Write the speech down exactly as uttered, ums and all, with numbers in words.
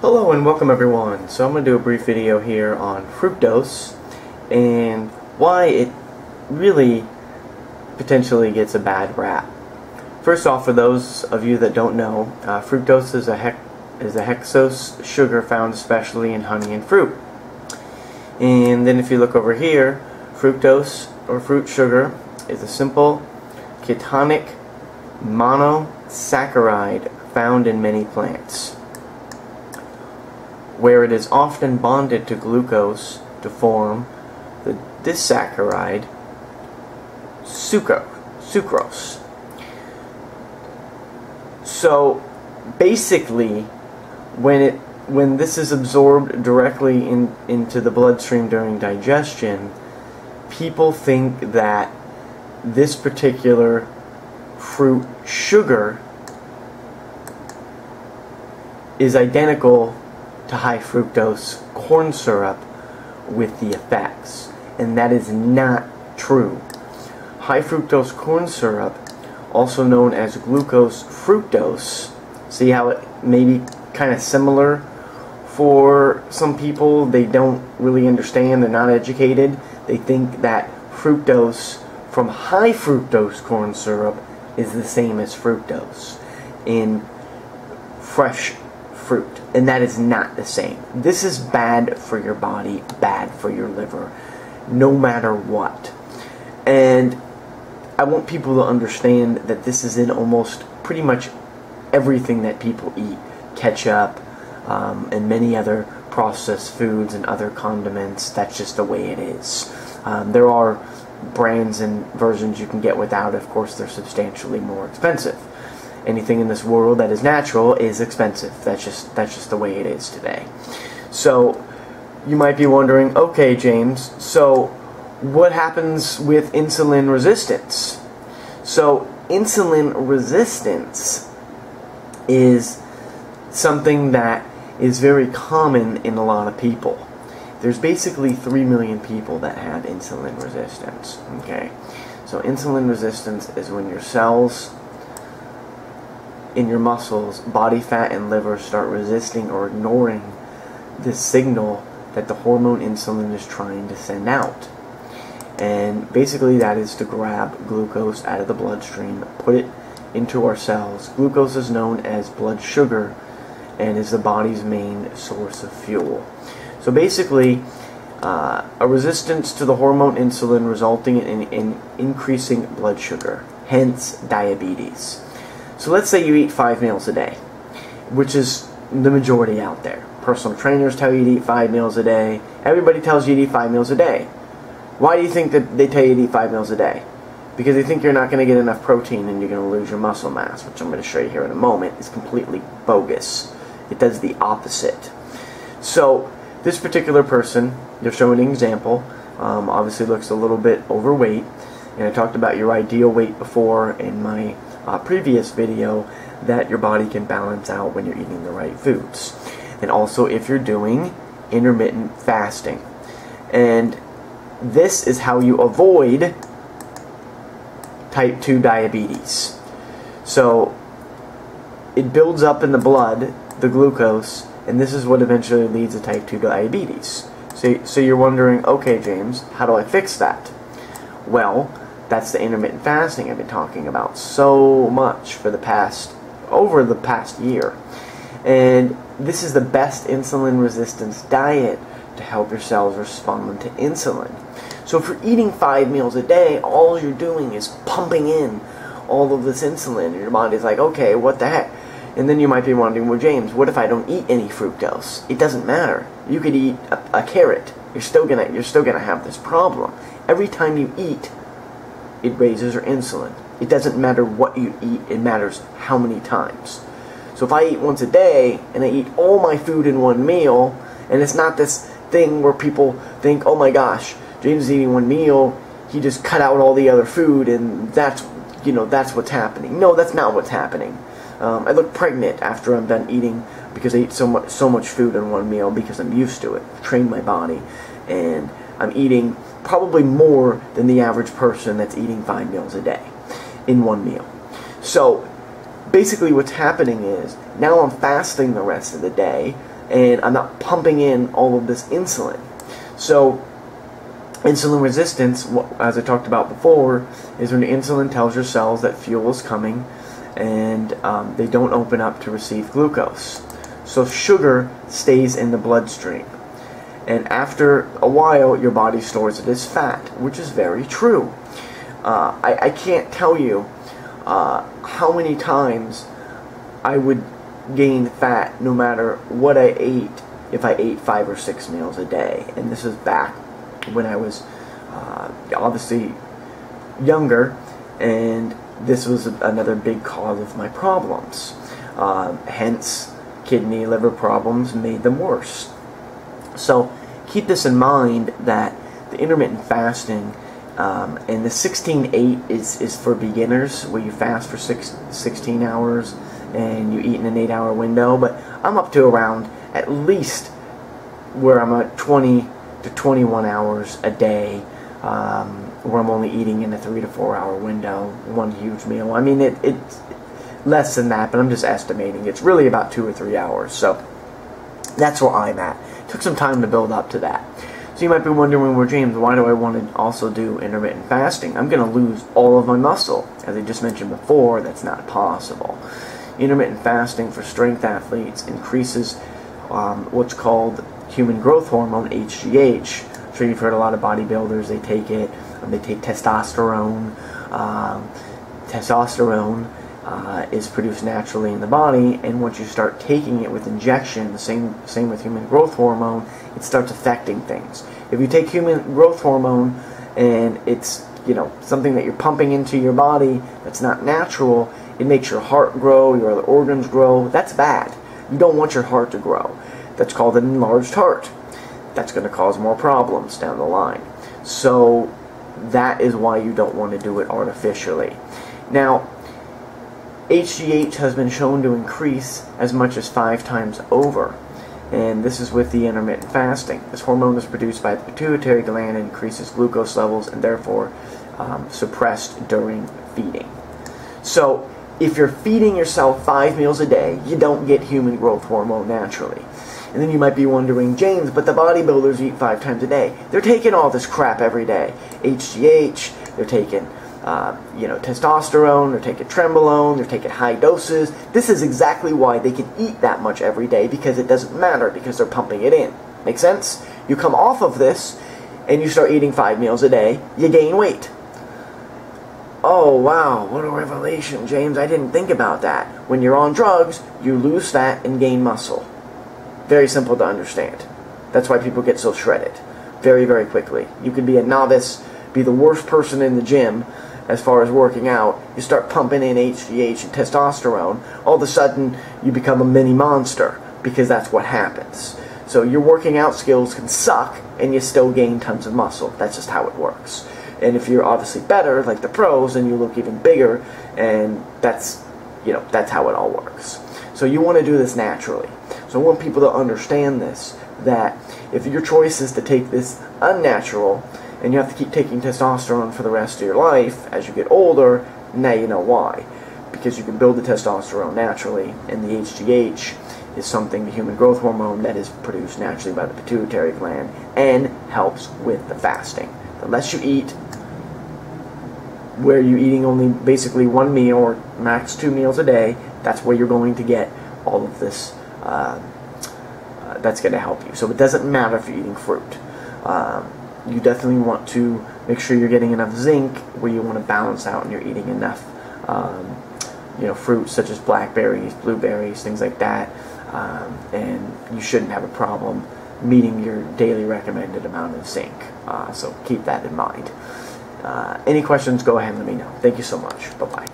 Hello and welcome everyone. So I'm going to do a brief video here on fructose and why it really potentially gets a bad rap. First off, for those of you that don't know, uh, fructose is a, hec is a hexose sugar found especially in honey and fruit. And then if you look over here, fructose or fruit sugar is a simple ketonic monosaccharide found in many plants, where it is often bonded to glucose to form the disaccharide sucrose. So basically, when it when this is absorbed directly in, into the bloodstream during digestion, people think that this particular fruit sugar is identical to high fructose corn syrup with the effects, and that is not true. High fructose corn syrup, also known as glucose fructose, see how it may be kind of similar for some people? They don't really understand, they're not educated, they think that fructose from high fructose corn syrup is the same as fructose in fresh fruit, and that is not the same. This is bad for your body, bad for your liver, no matter what. And I want people to understand that this is in almost pretty much everything that people eat. Ketchup um, and many other processed foods and other condiments, that's just the way it is. Um, there are brands and versions you can get without, of course they're substantially more expensive. Anything in this world that is natural is expensive. That's just that's just the way it is today. So you might be wondering, okay James, so what happens with insulin resistance? So insulin resistance is something that is very common in a lot of people. There's basically three million people that have insulin resistance. Okay, so insulin resistance is when your cells in your muscles, body fat and liver start resisting or ignoring the signal that the hormone insulin is trying to send out. And basically that is to grab glucose out of the bloodstream, put it into our cells. Glucose is known as blood sugar and is the body's main source of fuel. So basically, uh, a resistance to the hormone insulin resulting in, in increasing blood sugar, hence diabetes. So let's say you eat five meals a day, which is the majority out there. Personal trainers tell you to eat five meals a day. Everybody tells you to eat five meals a day. Why do you think that they tell you to eat five meals a day? Because they think you're not going to get enough protein and you're going to lose your muscle mass, which I'm going to show you here in a moment, is completely bogus. It does the opposite. So this particular person, they're showing an example, um, obviously looks a little bit overweight, and I talked about your ideal weight before in my Uh, previous video, that your body can balance out when you're eating the right foods, and also if you're doing intermittent fasting. And this is how you avoid type two diabetes. So it builds up in the blood, the glucose, and this is what eventually leads to type two diabetes. So, so you're wondering, okay James, how do I fix that? Well, that's the intermittent fasting I've been talking about so much for the past, over the past year. And this is the best insulin resistance diet to help your cells respond to insulin. So if you're eating five meals a day, all you're doing is pumping in all of this insulin, and your body's like, okay, what the heck? And then you might be wondering, well James, what if I don't eat any fructose? It doesn't matter. You could eat a, a carrot. You're still gonna, you're still gonna have this problem. Every time you eat, it raises your insulin. It doesn't matter what you eat, it matters how many times. So if I eat once a day, and I eat all my food in one meal, and it's not this thing where people think, oh my gosh, James is eating one meal, he just cut out all the other food, and that's, you know, that's what's happening. No, that's not what's happening. Um, I look pregnant after I'm done eating, because I eat so much, so much food in one meal, because I'm used to it. I've trained my body, and I'm eating probably more than the average person that's eating five meals a day in one meal. So basically what's happening is now I'm fasting the rest of the day, and I'm not pumping in all of this insulin. So insulin resistance, as I talked about before, is when insulin tells your cells that fuel is coming and um, they don't open up to receive glucose. So sugar stays in the bloodstream. And after a while, your body stores it as fat, which is very true. Uh, I, I can't tell you uh, how many times I would gain fat no matter what I ate if I ate five or six meals a day. And this is back when I was uh, obviously younger, and this was another big cause of my problems. Uh, hence, kidney, liver problems made them worse. So keep this in mind, that the intermittent fasting um, and the sixteen eight is, is for beginners, where you fast for six, sixteen hours and you eat in an eight hour window. But I'm up to around, at least where I'm at twenty to twenty-one hours a day, um, where I'm only eating in a three to four hour window, one huge meal. I mean, it, it's less than that, but I'm just estimating. It's really about two or three hours. So that's where I'm at. Took some time to build up to that. So you might be wondering, well, James, why do I want to also do intermittent fasting? I'm going to lose all of my muscle. As I just mentioned before, that's not possible. Intermittent fasting for strength athletes increases um, what's called human growth hormone, H G H. I'm sure you've heard a lot of bodybuilders, they take it. Um, they take testosterone. Um, testosterone uh, is produced naturally in the body, and once you start taking it with injection, the same, same with human growth hormone, it starts affecting things. If you take human growth hormone and it's, you know, something that you're pumping into your body that's not natural, it makes your heart grow, your other organs grow. That's bad. You don't want your heart to grow. That's called an enlarged heart. That's going to cause more problems down the line. So that is why you don't want to do it artificially. Now, H G H has been shown to increase as much as five times over, and this is with the intermittent fasting. This hormone is produced by the pituitary gland and increases glucose levels, and therefore um, suppressed during feeding. So if you're feeding yourself five meals a day, you don't get human growth hormone naturally. And then you might be wondering, James, but the bodybuilders eat five times a day. They're taking all this crap every day. H G H, they're taking uh, you know, testosterone, they're taking trembolone, they're taking high doses. This is exactly why they can eat that much every day, because it doesn't matter, because they're pumping it in. Make sense? You come off of this and you start eating five meals a day, you gain weight. Oh, wow, what a revelation, James. I didn't think about that. When you're on drugs, you lose fat and gain muscle. Very simple to understand. That's why people get so shredded very, very quickly. You can be a novice, be the worst person in the gym as far as working out. You start pumping in H G H and testosterone. All of a sudden, you become a mini monster, because that's what happens. So your working out skills can suck, and you still gain tons of muscle. That's just how it works. And if you're obviously better, like the pros, then you look even bigger, and that's, you know, that's how it all works. So you want to do this naturally. So I want people to understand this, that if your choice is to take this unnatural and you have to keep taking testosterone for the rest of your life as you get older, now you know why. Because you can build the testosterone naturally, and the H G H is something, the human growth hormone, that is produced naturally by the pituitary gland and helps with the fasting. Unless you eat where you're eating only basically one meal or max two meals a day, that's where you're going to get all of this. Uh, uh, that's going to help you. So it doesn't matter if you're eating fruit. Um, you definitely want to make sure you're getting enough zinc, where you want to balance out and you're eating enough um, you know, fruits such as blackberries, blueberries, things like that. Um, and you shouldn't have a problem meeting your daily recommended amount of zinc. Uh, so keep that in mind. Uh, any questions, go ahead and let me know. Thank you so much. Bye-bye.